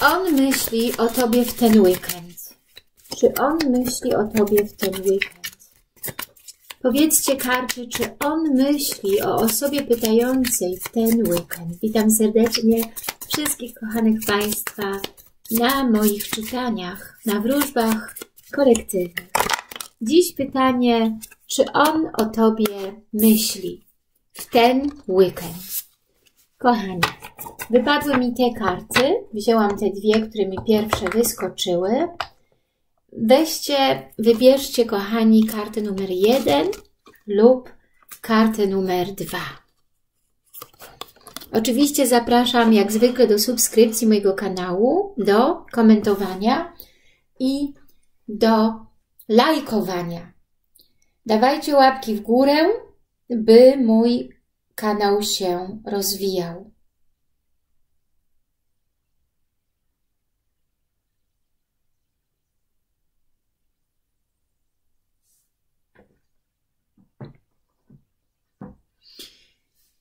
Czy on myśli o tobie w ten weekend? Czy on myśli o tobie w ten weekend? Powiedzcie, karty, czy on myśli o osobie pytającej w ten weekend? Witam serdecznie wszystkich kochanych Państwa na moich czytaniach, na wróżbach kolektywnych. Dziś pytanie, czy on o tobie myśli w ten weekend? Kochani, wypadły mi te karty, wzięłam te dwie, które mi pierwsze wyskoczyły. Weźcie, wybierzcie, kochani, kartę numer 1 lub kartę numer 2. Oczywiście zapraszam jak zwykle do subskrypcji mojego kanału, do komentowania i do lajkowania. Dawajcie łapki w górę, by mój kanał się rozwijał.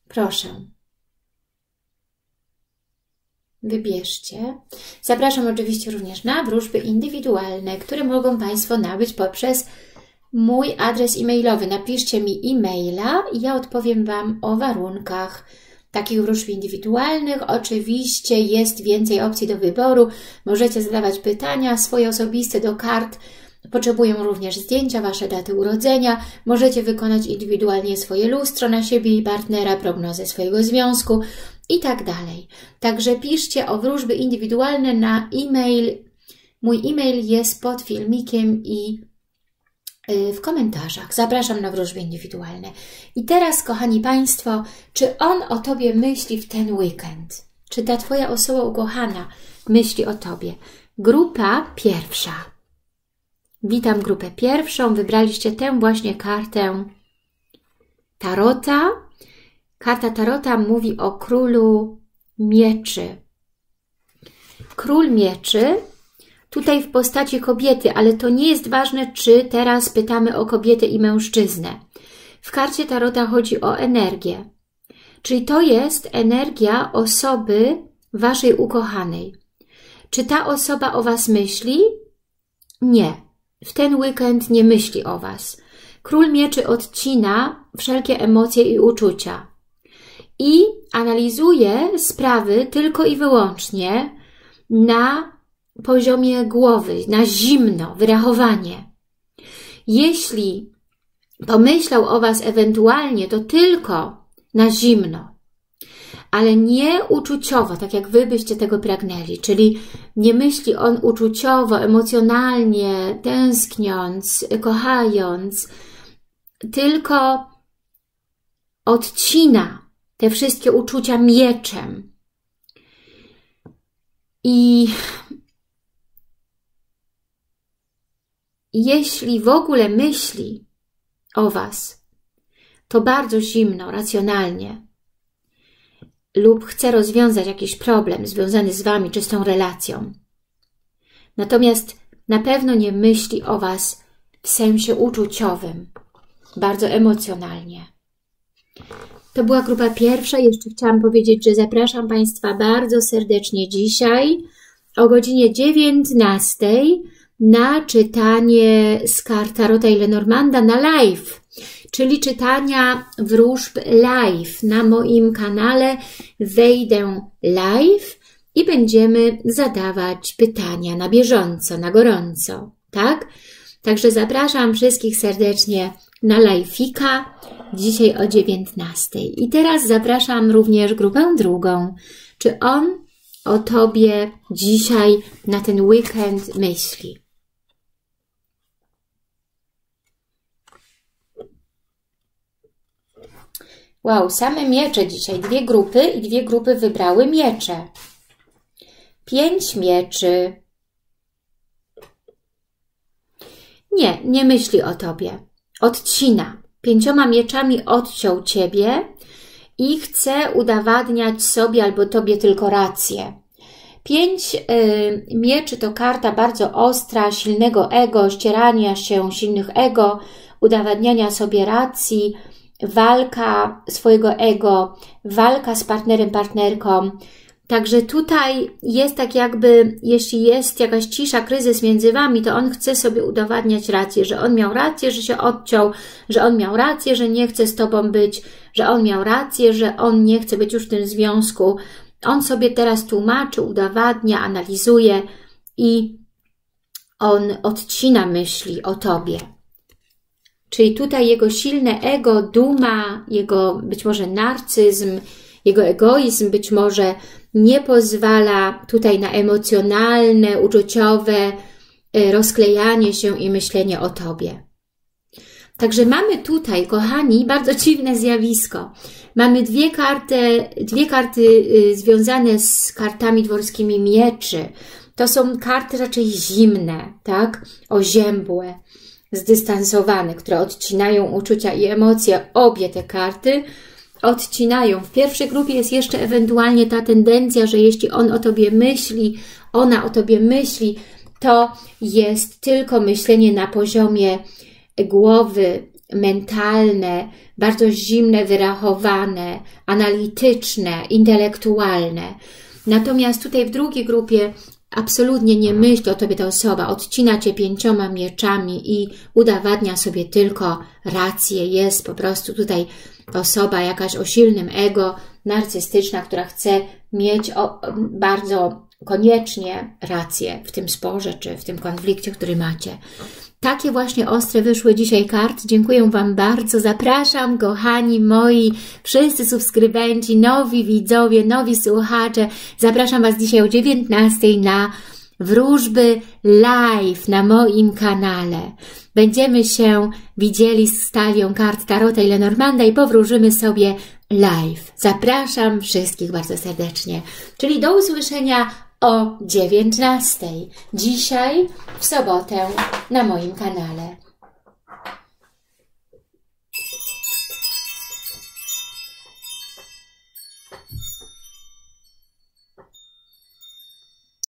Proszę, wybierzcie. Zapraszam oczywiście również na wróżby indywidualne, które mogą Państwo nabyć poprzez mój adres e-mailowy. Napiszcie mi e-maila i ja odpowiem Wam o warunkach takich wróżb indywidualnych. Oczywiście jest więcej opcji do wyboru. Możecie zadawać pytania swoje osobiste do kart. Potrzebują również zdjęcia, Wasze daty urodzenia. Możecie wykonać indywidualnie swoje lustro na siebie i partnera, prognozę swojego związku i tak dalej. Także piszcie o wróżby indywidualne na e-mail. Mój e-mail jest pod filmikiem i w komentarzach. Zapraszam na wróżby indywidualne. I teraz, kochani Państwo, czy on o tobie myśli w ten weekend? Czy ta Twoja osoba ukochana myśli o tobie? Grupa pierwsza. Witam grupę pierwszą. Wybraliście tę właśnie kartę Tarota. Karta Tarota mówi o Królu Mieczy. Król Mieczy tutaj w postaci kobiety, ale to nie jest ważne, czy teraz pytamy o kobietę i mężczyznę. W karcie Tarota chodzi o energię. Czyli to jest energia osoby waszej ukochanej. Czy ta osoba o was myśli? Nie. W ten weekend nie myśli o was. Król Mieczy odcina wszelkie emocje i uczucia i analizuje sprawy tylko i wyłącznie na poziomie głowy, na zimno, wyrachowanie. Jeśli pomyślał o was ewentualnie, to tylko na zimno, ale nie uczuciowo, tak jak wy byście tego pragnęli, czyli nie myśli on uczuciowo, emocjonalnie, tęskniąc, kochając, tylko odcina te wszystkie uczucia mieczem. I jeśli w ogóle myśli o was, to bardzo zimno, racjonalnie, lub chce rozwiązać jakiś problem związany z wami czy z tą relacją. Natomiast na pewno nie myśli o was w sensie uczuciowym, bardzo emocjonalnie. To była grupa pierwsza. Jeszcze chciałam powiedzieć, że zapraszam Państwa bardzo serdecznie dzisiaj o godzinie 19 na czytanie z kart Tarota i Lenormanda na live, czyli czytania wróżb live. Na moim kanale wejdę live i będziemy zadawać pytania na bieżąco, na gorąco, tak? Także zapraszam wszystkich serdecznie na live'ika dzisiaj o 19. I teraz zapraszam również grupę drugą. Czy on o tobie dzisiaj na ten weekend myśli? Wow, same miecze dzisiaj. Dwie grupy i dwie grupy wybrały miecze. 5 mieczy. Nie, nie myśli o tobie. Odcina. 5 mieczami odciął ciebie i chce udowadniać sobie albo tobie tylko rację. 5 mieczy to karta bardzo ostra, silnego ego, ścierania się silnych ego, udowadniania sobie racji, walka swojego ego, walka z partnerem, partnerką, Także tutaj jest tak jakby, jeśli jest jakaś cisza, kryzys między wami, to on chce sobie udowadniać rację, że on miał rację, że się odciął, że on miał rację, że nie chce z tobą być, że on miał rację, że on nie chce być już w tym związku. On sobie teraz tłumaczy, udowadnia, analizuje i on odcina myśli o tobie. Czyli tutaj jego silne ego, duma, jego być może narcyzm, jego egoizm być może nie pozwala tutaj na emocjonalne, uczuciowe rozklejanie się i myślenie o tobie. Także mamy tutaj, kochani, bardzo dziwne zjawisko. Mamy dwie karty związane z kartami dworskimi mieczy. To są karty raczej zimne, tak? Oziębłe, zdystansowane, które odcinają uczucia i emocje. Obie te karty odcinają. W pierwszej grupie jest jeszcze ewentualnie ta tendencja, że jeśli on o tobie myśli, ona o tobie myśli, to jest tylko myślenie na poziomie głowy, mentalne, bardzo zimne, wyrachowane, analityczne, intelektualne. Natomiast tutaj w drugiej grupie absolutnie nie myśli o tobie ta osoba, odcina cię pięcioma mieczami i udowadnia sobie tylko rację. Jest po prostu tutaj osoba jakaś o silnym ego, narcystyczna, która chce mieć bardzo koniecznie rację w tym sporze czy w tym konflikcie, który macie. Takie właśnie ostre wyszły dzisiaj karty. Dziękuję wam bardzo. Zapraszam, kochani moi, wszyscy subskrybenci, nowi widzowie, nowi słuchacze. Zapraszam was dzisiaj o 19:00 na wróżby live na moim kanale. Będziemy się widzieli z talią kart Tarota i Lenormanda i powróżymy sobie live. Zapraszam wszystkich bardzo serdecznie. Czyli do usłyszenia o 19:00 dzisiaj w sobotę na moim kanale.